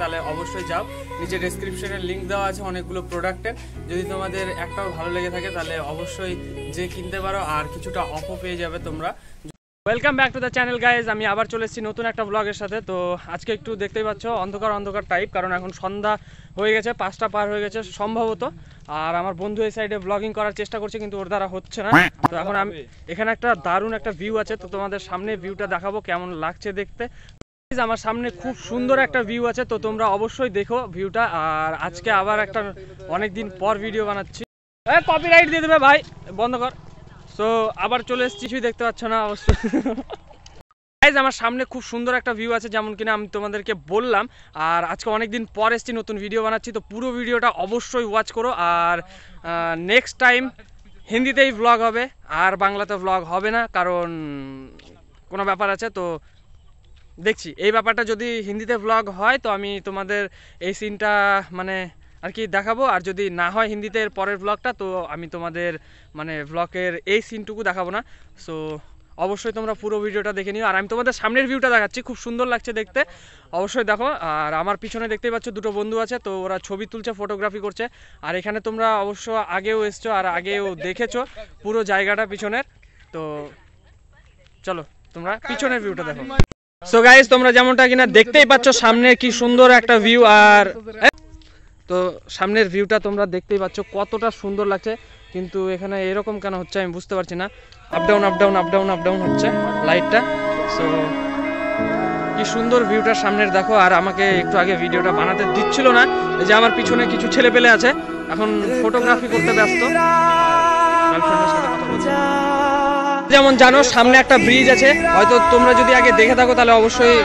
তাহলে অবশ্যই যাও, নিচে ডেসক্রিপশনের লিঙ্ক দেওয়া আছে অনেকগুলো প্রোডাক্টের। যদি তোমাদের একটাও ভালো লেগে থাকে তাহলে অবশ্যই যে কিনতে পারো, আর কিছুটা অফও পেয়ে যাবে তোমরা। Welcome back to the channel guys, আমি আবার চলে এসেছি নতুন একটা ব্লগের সাথে। তো আজকে একটু দেখতেই পাচ্ছ অন্ধকার অন্ধকার টাইপ, কারণ এখন সন্ধ্যা হয়ে গেছে, 5টা পার হয়ে গেছে সম্ভবত। আর আমার বন্ধু এই সাইডে ব্লগিং করার চেষ্টা করছে কিন্তু ওর দ্বারা হচ্ছে না। তো এখন আমি এখানে একটা দারুণ একটা ভিউ আছে, তো তোমাদের সামনে ভিউটা দেখাবো কেমন লাগছে দেখতে। আমার সামনে খুব সুন্দর একটা ভিউ আছে, তো তোমরা অবশ্যই দেখো ভিউটা। আর আজকে আবার একটা অনেকদিন পর ভিডিও বানাচ্ছি, কপিরাইট দিয়ে দেবে ভাই, বন্ধ কর। তো আবার চলে এসেছি, কিছুই দেখতে পাচ্ছ না অবশ্যই। গাইজ আমার সামনে খুব সুন্দর একটা ভিউ আছে যেমন কিনা আমি তোমাদেরকে বললাম। আর আজকে অনেকদিন পর এসেছি, নতুন ভিডিও বানাচ্ছি, তো পুরো ভিডিওটা অবশ্যই ওয়াচ করো। আর নেক্সট টাইম হিন্দিতেই ব্লগ হবে, আর বাংলাতে ব্লগ হবে না, কারণ কোনো ব্যাপার আছে। তো দেখছি এই ব্যাপারটা, যদি হিন্দিতে ব্লগ হয় তো আমি তোমাদের এই সিনটা মানে আর কি দেখাবো, আর যদি না হয় হিন্দিতে এর পরের ব্লগটা তো আমি তোমাদের মানে ব্লগের এই সিনটুকু দেখাবো না। সো অবশ্যই তোমরা পুরো ভিডিওটা দেখে নিও। আর আমি তোমাদের সামনের ভিউটা দেখাচ্ছি, খুব সুন্দর লাগছে দেখতে, অবশ্যই দেখো। আর আমার পিছনে দেখতেই পাচ্ছ দুটো বন্ধু আছে, তো ওরা ছবি তুলছে, ফটোগ্রাফি করছে। আর এখানে তোমরা অবশ্য আগেও এসছো আর আগেও দেখেছো পুরো জায়গাটা পিছনের। তো চলো তোমরা পিছনের ভিউটা দেখো। সো গাইজ তোমরা যেমনটা কিনা দেখতেই পাচ্ছ সামনে কি সুন্দর একটা ভিউ, আর তো সামনের ভিউটা তোমরা দেখতেই পাচ্ছ কতটা সুন্দর লাগছে। কিন্তু এখানে এরকম কেন হচ্ছে আমি বুঝতে পারছি না, up down up down up down up down হচ্ছে লাইটটা। সো কি সুন্দর ভিউটা সামনের দেখো। আর আমাকে একটু আগে ভিডিওটা বানাতে দিচ্ছিল না, যে আমার পিছনে কিছু ছেলেপেলে আছে এখন ফটোগ্রাফি করতে ব্যস্ত। যেমন জানো সামনে একটা ব্রিজ আছে, হয়তো তোমরা যদি আগে দেখে থাকো তাহলে অবশ্যই।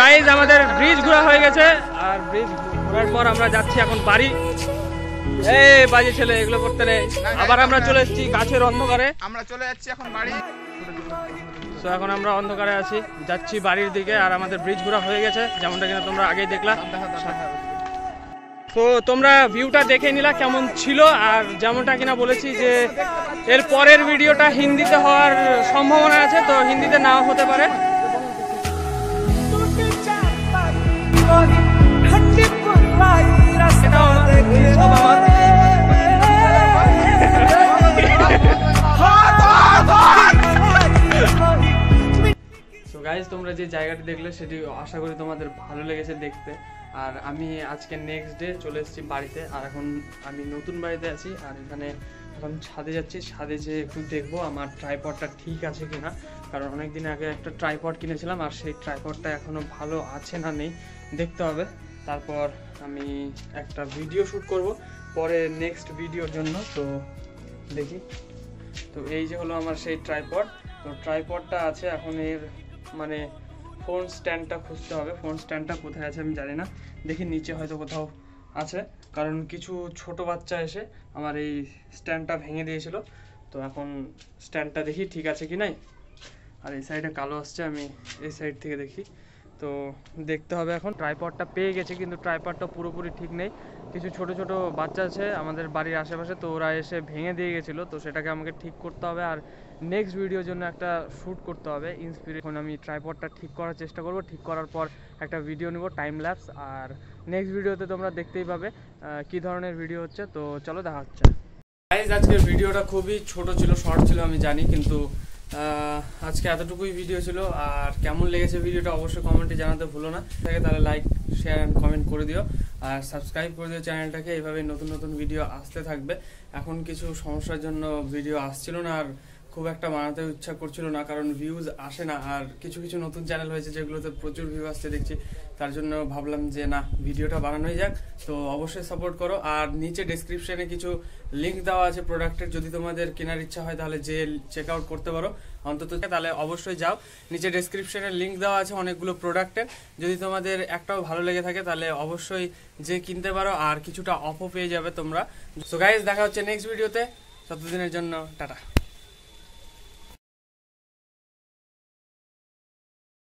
গাইজ আমাদের ব্রিজ ঘোরা হয়ে গেছে, আর ব্রিজ ঘোরার পর আমরা যাচ্ছি এখন বাড়ি। এই বাজে ছেলে, এগুলো করতে নেই। আবার আমরা চলে এসেছি গাছের অন্ধকারে, আমরা চলে যাচ্ছি এখন বাড়ি। তো এখন আমরা অন্ধকারে আছি, যাচ্ছি বাড়ির দিকে। আর আমাদের ব্রিজ ঘোরা হয়ে গেছে যেমনটা কিনা তোমরা আগেই দেখলা। তো তোমরা ভিউটা দেখে নিলা কেমন ছিল। আর যেমনটা কিনা বলেছি যে এর পরের ভিডিওটা হিন্দিতে হওয়ার সম্ভাবনা আছে, তো হিন্দিতে নাও হতে পারে। গাইজ তোমরা যে জায়গাটি দেখলে সেটি আশা করি তোমাদের ভালো লেগেছে দেখতে। আর আমি আজকে নেক্সট ডে চলে এসেছি বাড়িতে, আর এখন আমি নতুন বাড়িতে আছি। আর এখানে এখন ছাদে যাচ্ছি, ছাদে যেয়ে একটু দেখবো আমার ট্রাইপডটা ঠিক আছে কিনা, কারণ অনেক দিন আগে একটা ট্রাইপড কিনেছিলাম আর সেই ট্রাইপডটা এখনও ভালো আছে না নেই দেখতে হবে। তারপর আমি একটা ভিডিও শ্যুট করব পরে নেক্সট ভিডিওর জন্য, তো দেখি। তো এই যে হলো আমার সেই ট্রাইপড। তো ট্রাইপডটা আছে, এখন এর মানে ফোন স্ট্যান্ডটা খুঁজতে হবে। ফোন স্ট্যান্ডটা কোথায় আছে আমি জানি না, দেখি নিচে হয়তো কোথাও আছে, কারণ কিছু ছোট বাচ্চা এসে আমার এই স্ট্যান্ডটা ভেঙে দিয়েছিল। তো এখন স্ট্যান্ডটা দেখি ঠিক আছে কি নাই। আর এই সাইডে কালো আসছে, আমি এই সাইড থেকে দেখি, তো দেখতে হবে। এখন ট্রাইপডটা পেয়ে গেছে কিন্তু ট্রাইপডটা পুরোপুরি ঠিক নেই। কিছু ছোট ছোট বাচ্চা আছে আমাদের বাড়ির আশেপাশে, তো ওরা এসে ভেঙে দিয়ে গেছিলো, তো সেটাকে আমাকে ঠিক করতে হবে। আর নেক্সট ভিডিওর জন্য একটা শ্যুট করতে হবে ইন্সপিরেশন। আমি ট্রাইপডটা ঠিক করার চেষ্টা করব, ঠিক করার পর একটা ভিডিও নেব টাইম ল্যাপস। আর নেক্সট ভিডিওতে তোমরা দেখতেই পাবে কি ধরনের ভিডিও হচ্ছে। তো চলো দেখা হচ্ছে। আজকের ভিডিওটা খুবই ছোট ছিল, শর্ট ছিল আমি জানি, কিন্তু আজকে এতটুকুই ভিডিও ছিল। আর কেমন লেগেছে ভিডিওটা অবশ্যই কমেন্টে জানাতে ভুলো না, থাকে তাহলে লাইক শেয়ার অ্যান্ড কমেন্ট করে দিও, আর সাবস্ক্রাইব করে দিও চ্যানেলটাকে। এইভাবে নতুন নতুন ভিডিও আসতে থাকবে। এখন কিছু সমস্যার জন্য ভিডিও আসছিল না, আর খুব একটা বানাতে ইচ্ছা করছিল না, কারণ ভিউজ আসে না। আর কিছু কিছু নতুন চ্যানেল হয়েছে যেগুলোতে প্রচুর ভিউ আসছে দেখছি, তার জন্য ভাবলাম যে না ভিডিওটা বানানোই যাক। তো অবশ্যই সাপোর্ট করো। আর নিচে ডেসক্রিপশানে কিছু লিঙ্ক দেওয়া আছে প্রোডাক্টের, যদি তোমাদের কেনার ইচ্ছা হয় তাহলে যে চেক আউট করতে পারো অন্তত, তাহলে অবশ্যই যাও। নিচে ডেসক্রিপশানে লিঙ্ক দেওয়া আছে অনেকগুলো প্রোডাক্টের, যদি তোমাদের একটাও ভালো লেগে থাকে তাহলে অবশ্যই যে কিনতে পারো, আর কিছুটা অফও পেয়ে যাবে তোমরা। সো গাইজ দেখা হচ্ছে নেক্সট ভিডিওতে, ততদিনের জন্য টাটা।